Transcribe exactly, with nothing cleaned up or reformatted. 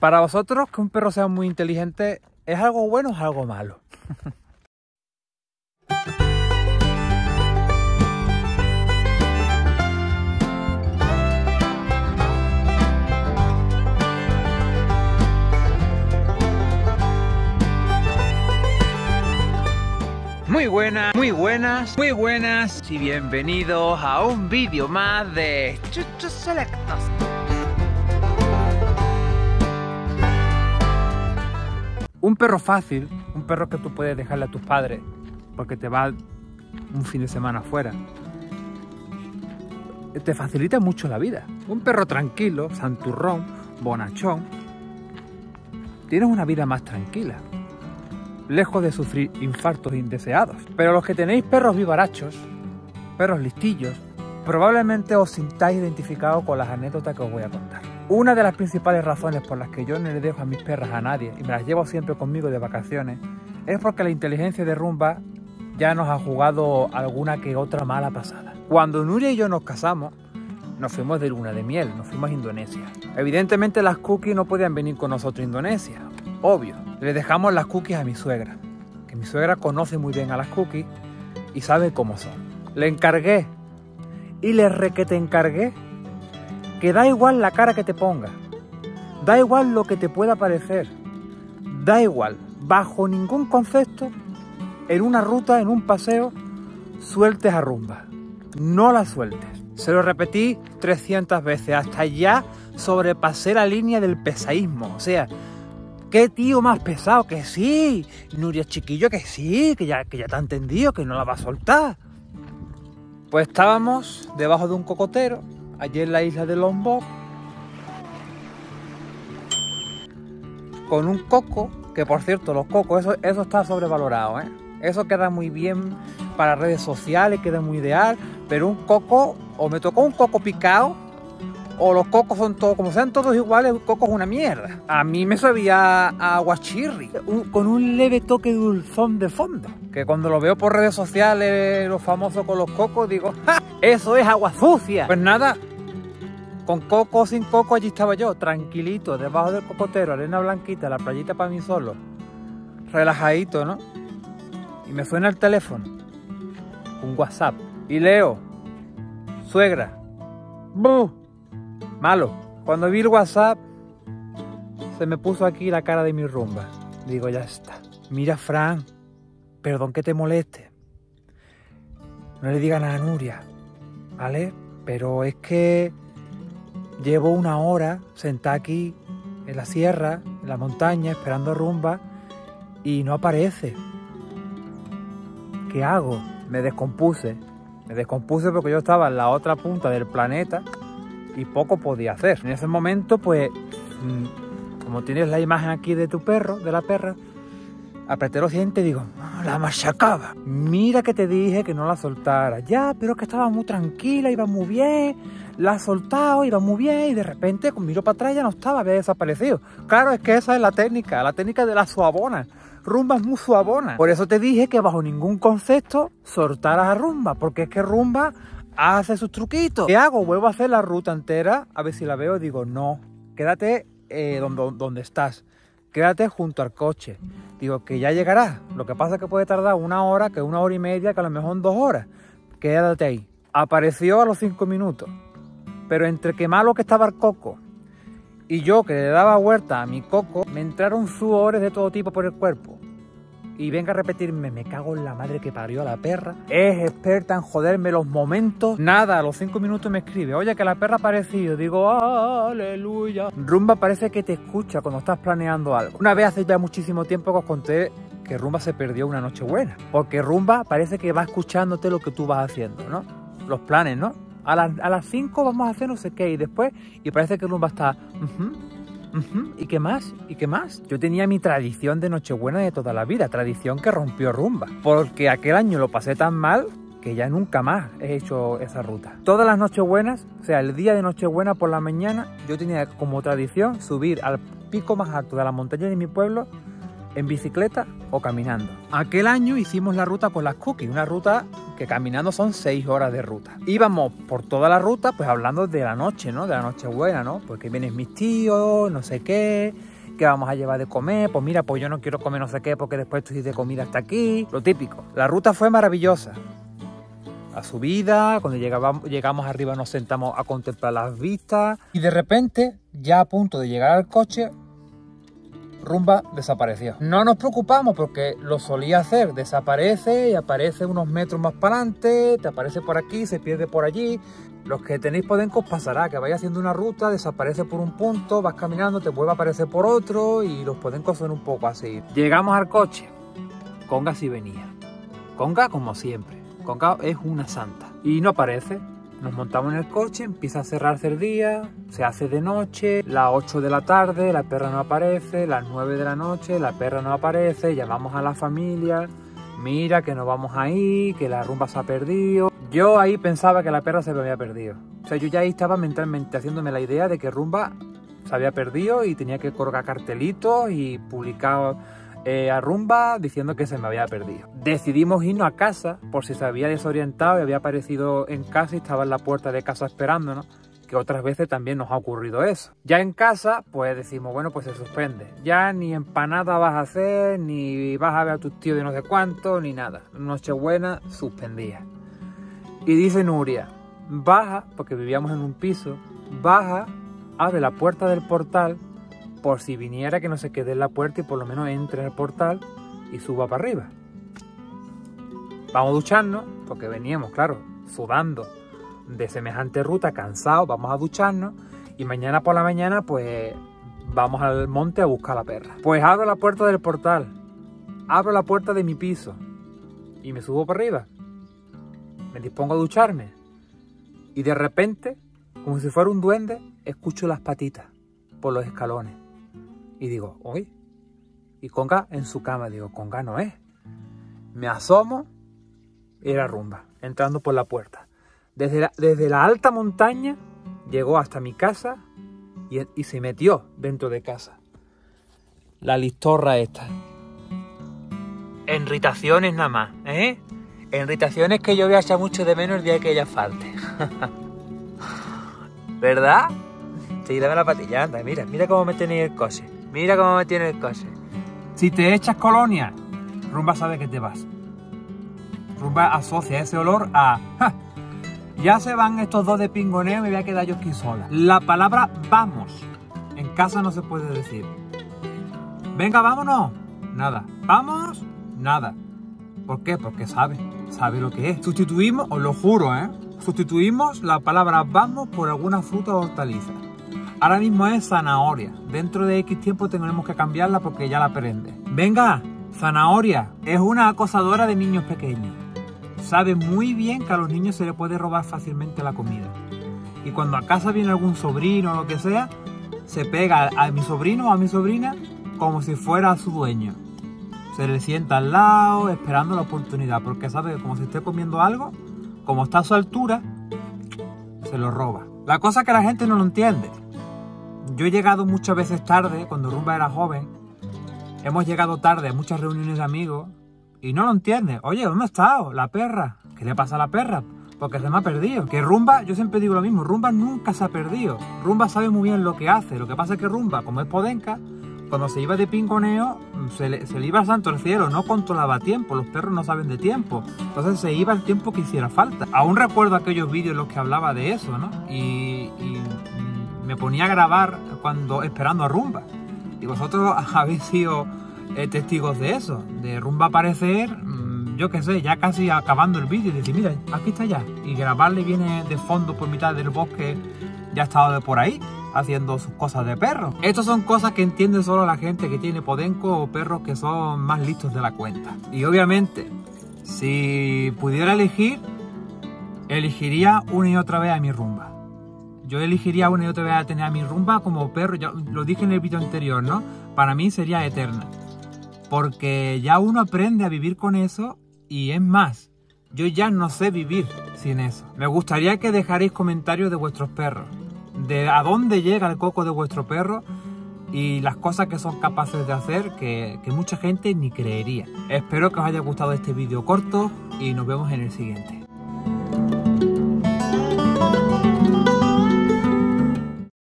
Para vosotros, que un perro sea muy inteligente, ¿es algo bueno o es algo malo? Muy buenas, muy buenas, muy buenas y bienvenidos a un vídeo más de Chuchu Selectos. Un perro fácil, un perro que tú puedes dejarle a tus padres porque te va un fin de semana afuera, te facilita mucho la vida. Un perro tranquilo, santurrón, bonachón, tienes una vida más tranquila, lejos de sufrir infartos indeseados. Pero los que tenéis perros vivarachos, perros listillos, probablemente os sintáis identificados con las anécdotas que os voy a contar. Una de las principales razones por las que yo no le dejo a mis perras a nadie y me las llevo siempre conmigo de vacaciones es porque la inteligencia de Rumba ya nos ha jugado alguna que otra mala pasada. Cuando Nuria y yo nos casamos, nos fuimos de luna de miel, nos fuimos a Indonesia. Evidentemente las cookies no podían venir con nosotros a Indonesia, obvio. Le dejamos las cookies a mi suegra, que mi suegra conoce muy bien a las cookies y sabe cómo son. Le encargué y le requete encargué que da igual la cara que te ponga, da igual lo que te pueda parecer, da igual, bajo ningún concepto, en una ruta, en un paseo, sueltes a Rumba, no la sueltes. Se lo repetí trescientas veces, hasta ya sobrepasé la línea del pesaísmo, o sea, qué tío más pesado, que sí, Nuria chiquillo, que sí, que ya, que ya te ha entendido, que no la va a soltar. Pues estábamos debajo de un cocotero, allí en la isla de Lombok, con un coco, que por cierto, los cocos, eso, eso está sobrevalorado, ¿eh? Eso queda muy bien para redes sociales, queda muy ideal, pero un coco, o me tocó un coco picado, o los cocos son todos, como sean todos iguales, un coco es una mierda. A mí me sabía a aguachirri, un, con un leve toque dulzón de fondo. Que cuando lo veo por redes sociales, los famosos con los cocos, digo, ¡ja! ¡Eso es agua sucia! Pues nada, con coco o sin coco, allí estaba yo, tranquilito, debajo del cocotero, arena blanquita, la playita para mí solo, relajadito, ¿no? Y me suena el teléfono, un WhatsApp, y leo, suegra, ¡buh! Malo. Cuando vi el WhatsApp, se me puso aquí la cara de mi Rumba. Digo, ya está. Mira, Fran, perdón que te moleste. No le digas nada a Nuria, ¿vale? Pero es que llevo una hora sentada aquí en la sierra, en la montaña, esperando a Rumba y no aparece. ¿Qué hago? Me descompuse. Me descompuse porque yo estaba en la otra punta del planeta y poco podía hacer. En ese momento, pues, como tienes la imagen aquí de tu perro, de la perra, apreté los dientes y digo, la machacaba. Mira que te dije que no la soltara. Ya, pero es que estaba muy tranquila, iba muy bien, la ha soltado, iba muy bien, y de repente, con miro para atrás, ya no estaba, había desaparecido. Claro, es que esa es la técnica, la técnica de la suavona. Rumba es muy suavona. Por eso te dije que bajo ningún concepto soltaras a Rumba, porque es que Rumba hace sus truquitos. ¿Qué hago? Vuelvo a hacer la ruta entera, a ver si la veo. Digo, no, quédate eh, donde, donde estás, quédate junto al coche. Digo, que ya llegará. Lo que pasa es que puede tardar una hora, que una hora y media, que a lo mejor dos horas. Quédate ahí. Apareció a los cinco minutos. Pero entre que malo que estaba el coco y yo, que le daba vuelta a mi coco, me entraron sudores de todo tipo por el cuerpo. Y venga a repetirme, me cago en la madre que parió a la perra. Es experta en joderme los momentos. Nada, a los cinco minutos me escribe, oye, que la perra ha aparecido. Digo, aleluya. Rumba parece que te escucha cuando estás planeando algo. Una vez hace ya muchísimo tiempo que os conté que Rumba se perdió una noche buena. Porque Rumba parece que va escuchándote lo que tú vas haciendo, ¿no? Los planes, ¿no? A las, a las cinco vamos a hacer no sé qué y después. Y parece que Rumba está... Uh-huh. Uh-huh. ¿Y qué más? ¿Y qué más? Yo tenía mi tradición de Nochebuena de toda la vida, tradición que rompió Rumba, porque aquel año lo pasé tan mal que ya nunca más he hecho esa ruta. Todas las Nochebuenas, o sea, el día de Nochebuena por la mañana, yo tenía como tradición subir al pico más alto de la montaña de mi pueblo en bicicleta o caminando. Aquel año hicimos la ruta con las cookies, una ruta que caminando son seis horas de ruta. Íbamos por toda la ruta pues hablando de la noche, ¿no? De la noche buena, ¿no? Porque vienen mis tíos, no sé qué, ¿qué vamos a llevar de comer? Pues mira, pues yo no quiero comer no sé qué porque después estoy de comida hasta aquí. Lo típico. La ruta fue maravillosa. La subida, cuando llegaba, llegamos arriba nos sentamos a contemplar las vistas y de repente, ya a punto de llegar al coche, Rumba desapareció. No nos preocupamos porque lo solía hacer, desaparece y aparece unos metros más para adelante, te aparece por aquí, se pierde por allí. Los que tenéis podencos pasará, que vais haciendo una ruta, desaparece por un punto, vas caminando, te vuelve a aparecer por otro y los podencos son un poco así. Llegamos al coche, Conga sí venía, Conga como siempre, Conga es una santa y no aparece. Nos montamos en el coche, empieza a cerrarse el día, se hace de noche, las ocho de la tarde, la perra no aparece, las nueve de la noche, la perra no aparece, llamamos a la familia, mira que nos vamos ahí, que la rumba se ha perdido. Yo ahí pensaba que la perra se me había perdido. O sea, yo ya ahí estaba mentalmente haciéndome la idea de que rumba se había perdido y tenía que colgar cartelitos y publicar eh, a rumba diciendo que se me había perdido. Decidimos irnos a casa por si se había desorientado y había aparecido en casa y estaba en la puerta de casa esperándonos, que otras veces también nos ha ocurrido eso. Ya en casa, pues decimos, bueno, pues se suspende. Ya ni empanada vas a hacer, ni vas a ver a tus tíos de no sé cuánto, ni nada. Nochebuena, suspendía. Y dice Nuria, baja, porque vivíamos en un piso, baja, abre la puerta del portal, por si viniera que no se quede en la puerta y por lo menos entre en el portal y suba para arriba. Vamos a ducharnos, porque veníamos, claro, sudando de semejante ruta, cansados, vamos a ducharnos y mañana por la mañana pues vamos al monte a buscar a la perra. Pues abro la puerta del portal, abro la puerta de mi piso y me subo para arriba, me dispongo a ducharme y de repente, como si fuera un duende, escucho las patitas por los escalones y digo, uy, y Conga en su cama, digo, Conga no es. Me asomo. Era Rumba, entrando por la puerta. Desde la, desde la alta montaña llegó hasta mi casa y, y se metió dentro de casa. La listorra esta. Irritaciones nada más, ¿eh? Irritaciones que yo voy a echar mucho de menos el día que ella falte. ¿Verdad? Sí, dame la patilla, anda, mira, mira cómo me tiene el coche. Mira cómo me tiene el coche. Si te echas colonia, Rumba sabe que te vas. Rumba asocia ese olor a ¡ja! Ya se van estos dos de pingoneo y me voy a quedar yo aquí sola. La palabra vamos en casa no se puede decir. Venga, vámonos. Nada. Vamos. Nada. ¿Por qué? Porque sabe. Sabe lo que es. Sustituimos, os lo juro, ¿eh? Sustituimos la palabra vamos por alguna fruta o hortaliza. Ahora mismo es zanahoria. Dentro de X tiempo tendremos que cambiarla porque ya la prende. Venga, zanahoria. Es una acosadora de niños pequeños. Sabe muy bien que a los niños se les puede robar fácilmente la comida. Y cuando a casa viene algún sobrino o lo que sea, se pega a mi sobrino o a mi sobrina como si fuera a su dueño. Se le sienta al lado esperando la oportunidad, porque sabe que como se esté comiendo algo, como está a su altura, se lo roba. La cosa es que la gente no lo entiende. Yo he llegado muchas veces tarde, cuando Rumba era joven, hemos llegado tarde a muchas reuniones de amigos, y no lo entiende. Oye, ¿dónde ha estado la perra? ¿Qué le pasa a la perra? Porque se me ha perdido. Que Rumba, yo siempre digo lo mismo, Rumba nunca se ha perdido. Rumba sabe muy bien lo que hace. Lo que pasa es que Rumba, como es podenca, cuando se iba de pingoneo, se le, se le iba al santo al cielo. No controlaba tiempo, los perros no saben de tiempo. Entonces se iba el tiempo que hiciera falta. Aún recuerdo aquellos vídeos en los que hablaba de eso, ¿no? Y, y me ponía a grabar cuando esperando a Rumba. Y vosotros habéis sido testigos de eso, de Rumba aparecer, yo qué sé, ya casi acabando el vídeo y decir, mira, aquí está ya, y grabarle viene de fondo por mitad del bosque, ya ha estado de por ahí haciendo sus cosas de perro. Estas son cosas que entiende solo la gente que tiene podenco o perros que son más listos de la cuenta. Y obviamente, si pudiera elegir, elegiría una y otra vez a mi Rumba. Yo elegiría una y otra vez a tener a mi Rumba como perro, ya lo dije en el vídeo anterior, ¿no? Para mí sería eterna. Porque ya uno aprende a vivir con eso y es más, yo ya no sé vivir sin eso. Me gustaría que dejarais comentarios de vuestros perros, de a dónde llega el coco de vuestro perro y las cosas que son capaces de hacer que, que mucha gente ni creería. Espero que os haya gustado este vídeo corto y nos vemos en el siguiente.